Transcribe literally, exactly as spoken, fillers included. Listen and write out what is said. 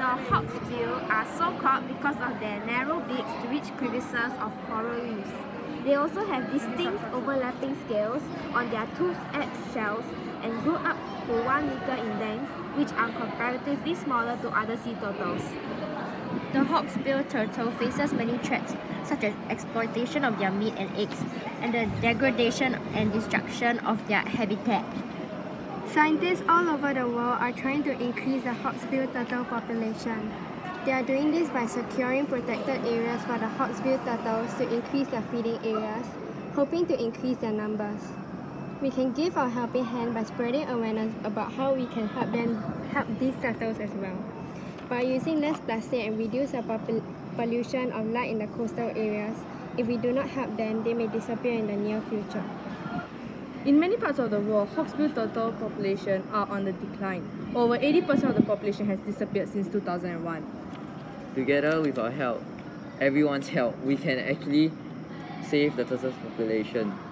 the hawksbill are so called because of their narrow beaks to reach crevices of coral reefs. They also have distinct overlapping scales on their toothed shells and grow up to one meter in length, which are comparatively smaller to other sea turtles. The hawksbill turtle faces many threats, such as exploitation of their meat and eggs, and the degradation and destruction of their habitat. Scientists all over the world are trying to increase the hawksbill turtle population. They are doing this by securing protected areas for the hawksbill turtles to increase their feeding areas, hoping to increase their numbers. We can give our helping hand by spreading awareness about how we can help them help these turtles as well. By using less plastic and reduce the pollution of light in the coastal areas, if we do not help them, they may disappear in the near future. In many parts of the world, hawksbill turtle population are on the decline. Over eighty percent of the population has disappeared since two thousand one. Together with our help, everyone's help, we can actually save the turtle's population.